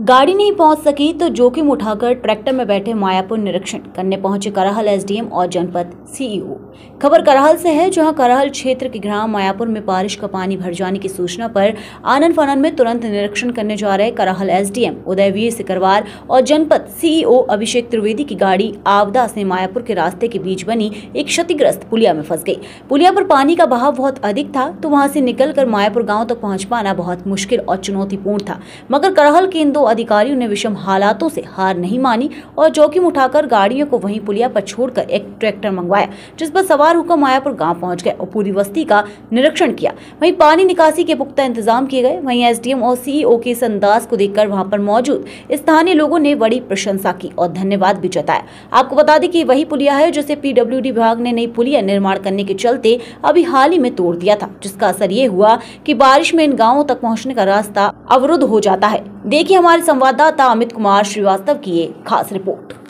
गाड़ी नहीं पहुंच सकी तो जोखिम उठाकर ट्रैक्टर में बैठे मायापुर निरीक्षण करने पहुंचे कराहल एसडीएम और जनपद सीईओ। खबर कराहल से है, जहां कराहल क्षेत्र के ग्राम मायापुर में बारिश का पानी भर जाने की सूचना पर आनन फानन में तुरंत निरीक्षण करने जा रहे कराहल एसडीएम उदयवीर सिकरवार और जनपद सीईओ अभिषेक त्रिवेदी की गाड़ी आपदा से मायापुर के रास्ते के बीच बनी एक क्षतिग्रस्त पुलिया में फंस गई। पुलिया पर पानी का बहाव बहुत अधिक था, तो वहाँ से निकलकर मायापुर गाँव तक पहुँच पाना बहुत मुश्किल और चुनौतीपूर्ण था, मगर कराहल के इन अधिकारियों ने विषम हालातों से हार नहीं मानी और जोखिम उठाकर गाड़ियों को वहीं पुलिया पर छोड़कर एक ट्रैक्टर मंगवाया, जिस पर सवार होकर मायापुर गांव पहुंच गए और पूरी बस्ती का निरीक्षण किया। वहीं पानी निकासी के पुख्ता इंतजाम किए गए। वहीं एसडीएम और सीईओ के इस अंदाज को देखकर वहां पर मौजूद स्थानीय लोगों ने बड़ी प्रशंसा की और धन्यवाद भी जताया। आपको बता दें कि वही पुलिया है जिसे पीडब्ल्यूडी विभाग ने नई पुलिया निर्माण करने के चलते अभी हाल ही में तोड़ दिया था, जिसका असर ये हुआ कि बारिश में इन गाँवों तक पहुँचने का रास्ता अवरुद्ध हो जाता है। देखिए हमारे संवाददाता अमित कुमार श्रीवास्तव की ये खास रिपोर्ट।